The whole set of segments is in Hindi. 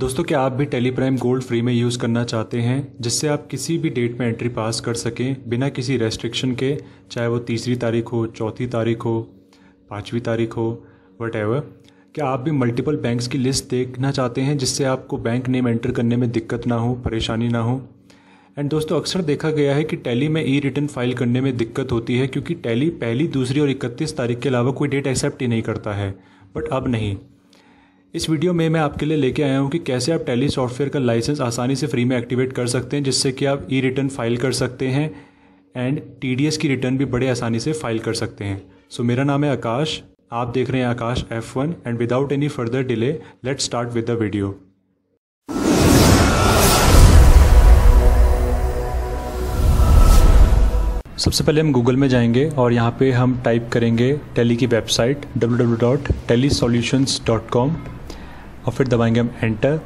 दोस्तों क्या आप भी टैली प्राइम गोल्ड फ्री में यूज़ करना चाहते हैं, जिससे आप किसी भी डेट में एंट्री पास कर सकें बिना किसी रेस्ट्रिक्शन के, चाहे वो तीसरी तारीख हो, चौथी तारीख हो, पाँचवीं तारीख हो, वटएवर। क्या आप भी मल्टीपल बैंक्स की लिस्ट देखना चाहते हैं जिससे आपको बैंक नेम एंटर करने में दिक्कत ना हो, परेशानी ना हो। एंड दोस्तों अक्सर देखा गया है कि टैली में ई रिटर्न फाइल करने में दिक्कत होती है, क्योंकि टैली पहली, दूसरी और 31 तारीख के अलावा कोई डेट एक्सेप्ट ही नहीं करता है। बट अब नहीं। इस वीडियो में मैं आपके लिए लेके आया हूं कि कैसे आप टैली सॉफ्टवेयर का लाइसेंस आसानी से फ्री में एक्टिवेट कर सकते हैं, जिससे कि आप ई रिटर्न फाइल कर सकते हैं एंड TDS की रिटर्न भी बड़े आसानी से फाइल कर सकते हैं। सो मेरा नाम है आकाश, आप देख रहे हैं Akash F1 and without any further delay let's start with the video. सबसे पहले हम गूगल में जाएंगे और यहाँ पे हम टाइप करेंगे टैली की वेबसाइट www.tallysolutions.com और फिर दबाएंगे हम एंटर।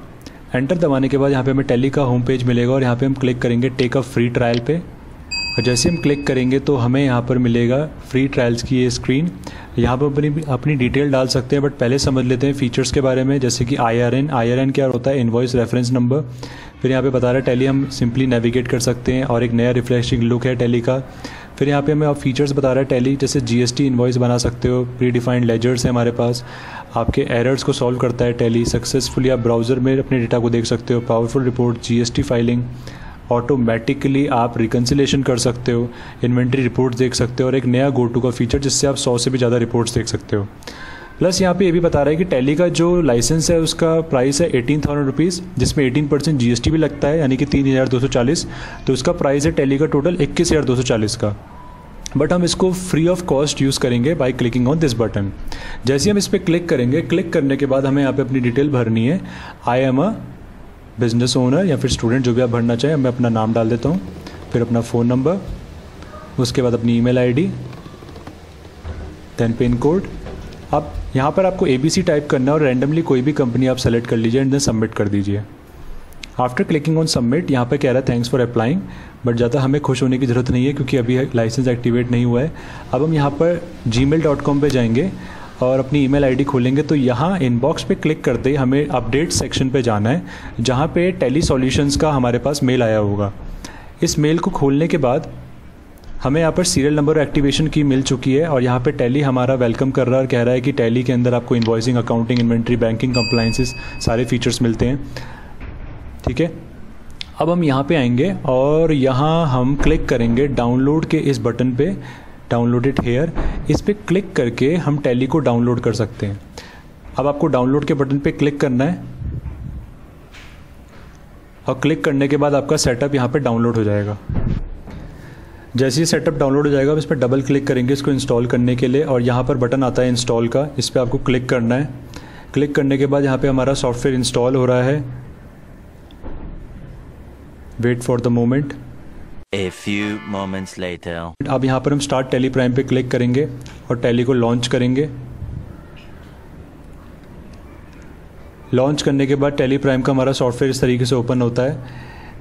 एंटर दबाने के बाद यहाँ पे हमें टैली का होम पेज मिलेगा और यहाँ पे हम क्लिक करेंगे टेक अ फ्री ट्रायल पे। और जैसे हम क्लिक करेंगे तो हमें यहाँ पर मिलेगा फ्री ट्रायल्स की ये स्क्रीन। यहाँ पर अपनी डिटेल डाल सकते हैं, बट पहले समझ लेते हैं फीचर्स के बारे में, जैसे कि IRN क्या होता है, इनवॉइस रेफरेंस नंबर। फिर यहाँ पे बता रहा है टैली हम सिंपली नेविगेट कर सकते हैं और एक नया रिफ्रेशिंग लुक है टैली का। फिर यहाँ पे हमें आप फीचर्स बता रहा है टैली, जैसे GST इनवॉइस बना सकते हो, प्री डिफाइंड लेजर्स है हमारे पास, आपके एरर्स को सॉल्व करता है टैली, सक्सेसफुली आप ब्राउज़र में अपने डेटा को देख सकते हो, powerful report, GST filing, automatically आप रिकन्सिलेशन कर सकते हो, इन्वेंट्री रिपोर्ट्स देख सकते हो और एक नया GoTo का फीचर जिससे आप 100 से भी ज़्यादा रिपोर्ट्स देख सकते हो। प्लस यहाँ पे ये भी बता रहा है कि टैली का जो लाइसेंस है उसका प्राइस है 18,000 रुपीज़, जिसमें 18% GST भी लगता है, यानी कि 3,240। तो उसका प्राइस है टैली का टोटल 21,240 का। बट हम इसको फ्री ऑफ कॉस्ट यूज़ करेंगे by clicking on this button. जैसे हम इस पर क्लिक करेंगे, क्लिक करने के बाद हमें यहाँ पर अपनी डिटेल भरनी है, I am a business owner या फिर स्टूडेंट, जो भी आप भरना चाहें। मैं अपना नाम डाल देता हूँ, फिर अपना फ़ोन नंबर, उसके बाद अपनी email ID, then pin code. आप यहाँ पर आपको ABC टाइप करना है और रैंडमली कोई भी कंपनी आप सेलेक्ट कर लीजिए एंड देन सबमिट कर दीजिए। आफ्टर क्लिकिंग ऑन सबमिट यहाँ पर कह रहा है थैंक्स फॉर अप्लाइंग, बट ज़्यादा हमें खुश होने की ज़रूरत नहीं है क्योंकि अभी लाइसेंस एक्टिवेट नहीं हुआ है। अब हम यहाँ पर gmail.com पर जाएंगे और अपनी ईमेल आईडी खोलेंगे, तो यहाँ इनबॉक्स पे क्लिक करते ही हमें अपडेट सेक्शन पे जाना है, जहाँ पे टैली सॉल्यूशंस का हमारे पास मेल आया होगा। इस मेल को खोलने के बाद हमें यहाँ पर सीरियल नंबर और एक्टिवेशन की मिल चुकी है और यहाँ पे टैली हमारा वेलकम कर रहा है और कह रहा है कि टैली के अंदर आपको invoicing, accounting, inventory, banking, compliances सारे फीचर्स मिलते हैं। ठीक है, अब हम यहाँ पर आएँगे और यहाँ हम क्लिक करेंगे डाउनलोड के इस बटन पर, डाउनलोड इट हेयर। इस पर क्लिक करके हम टैली को डाउनलोड कर सकते हैं। अब आपको डाउनलोड के बटन पे क्लिक करना है और क्लिक करने के बाद आपका सेटअप यहाँ पे डाउनलोड हो जाएगा। जैसे ही सेटअप डाउनलोड हो जाएगा आप इस पर डबल क्लिक करेंगे इसको इंस्टॉल करने के लिए और यहाँ पर बटन आता है इंस्टॉल का, इस पर आपको क्लिक करना है। क्लिक करने के बाद यहाँ पर हमारा सॉफ्टवेयर इंस्टॉल हो रहा है। Wait for the moment. A few moments later. अब यहाँ पर हम स्टार्ट टैली प्राइम पे क्लिक करेंगे और टैली को लॉन्च करेंगे। लॉन्च करने के बाद टैली प्राइम का हमारा सॉफ्टवेयर इस तरीके से ओपन होता है।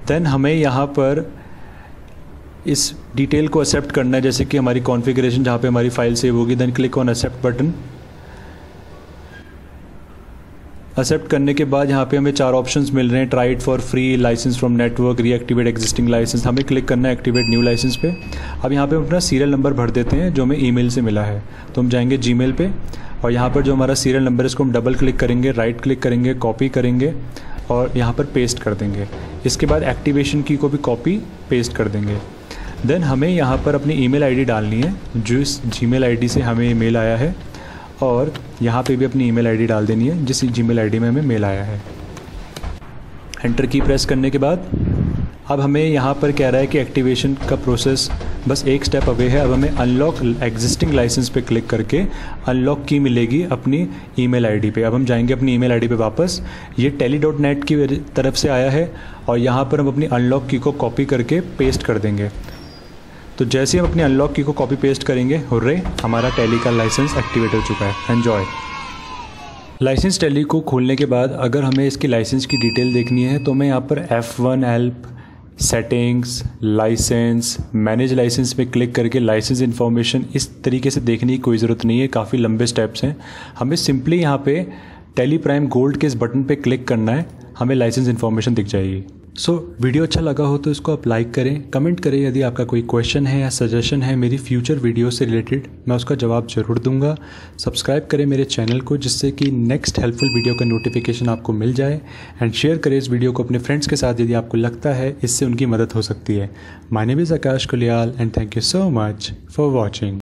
देन हमें यहाँ पर इस डिटेल को एक्सेप्ट करना है, जैसे कि हमारी कॉन्फ़िगरेशन जहाँ पे हमारी फाइल सेव होगी। Then click on accept button. Accept करने के बाद यहाँ पे हमें चार ऑप्शंस मिल रहे हैं, try it for free, license from network, reactivate existing license. हमें क्लिक करना है एक्टिवेट न्यू लाइसेंस पे। अब यहाँ पे हम अपना सीरियल नंबर भर देते हैं जो हमें ईमेल से मिला है, तो हम जाएंगे जीमेल पे और यहाँ पर जो हमारा सीरियल नंबर है इसको हम डबल क्लिक करेंगे, राइट क्लिक करेंगे, कॉपी करेंगे और यहाँ पर पेस्ट कर देंगे। इसके बाद एक्टिवेशन की को भी कॉपी पेस्ट कर देंगे। देन हमें यहाँ पर अपनी ईमेल आई डी डालनी है, जिस जीमेल आई डी से हमें ये मेल आया है, और यहाँ पे भी अपनी ईमेल आईडी डाल देनी है जिस जीमेल आईडी में हमें मेल आया है। एंटर की प्रेस करने के बाद अब हमें यहाँ पर कह रहा है कि एक्टिवेशन का प्रोसेस बस एक स्टेप अवे है। अब हमें अनलॉक एग्जिस्टिंग लाइसेंस पे क्लिक करके अनलॉक की मिलेगी अपनी ईमेल आईडी पे। अब हम जाएंगे अपनी ईमेल आईडी पे वापस। ये tally.net की तरफ से आया है और यहाँ पर हम अपनी अनलॉक की को कॉपी करके पेस्ट कर देंगे। तो जैसे हम अपनी अनलॉक की को कॉपी पेस्ट करेंगे, हुर्रे, हमारा टैली का लाइसेंस एक्टिवेट हो चुका है। एन्जॉय। लाइसेंस टैली को खोलने के बाद अगर हमें इसकी लाइसेंस की डिटेल देखनी है तो मैं यहाँ पर F1 help, settings, license, manage license पे क्लिक करके लाइसेंस इन्फॉर्मेशन इस तरीके से देखने की कोई ज़रूरत नहीं है, काफ़ी लंबे स्टेप्स हैं। हमें सिंपली यहाँ पर टैली प्राइम गोल्ड के इस बटन पर क्लिक करना है हमें लाइसेंस इन्फॉर्मेशन दिख जाएगी। सो वीडियो अच्छा लगा हो तो इसको आप लाइक करें, कमेंट करें। यदि आपका कोई क्वेश्चन है या सजेशन है मेरी फ्यूचर वीडियो से रिलेटेड, मैं उसका जवाब ज़रूर दूंगा। सब्सक्राइब करें मेरे चैनल को, जिससे कि नेक्स्ट हेल्पफुल वीडियो का नोटिफिकेशन आपको मिल जाए। एंड शेयर करें इस वीडियो को अपने फ्रेंड्स के साथ यदि आपको लगता है इससे उनकी मदद हो सकती है। My name is Akash Kuliyal and thank you so much for watching.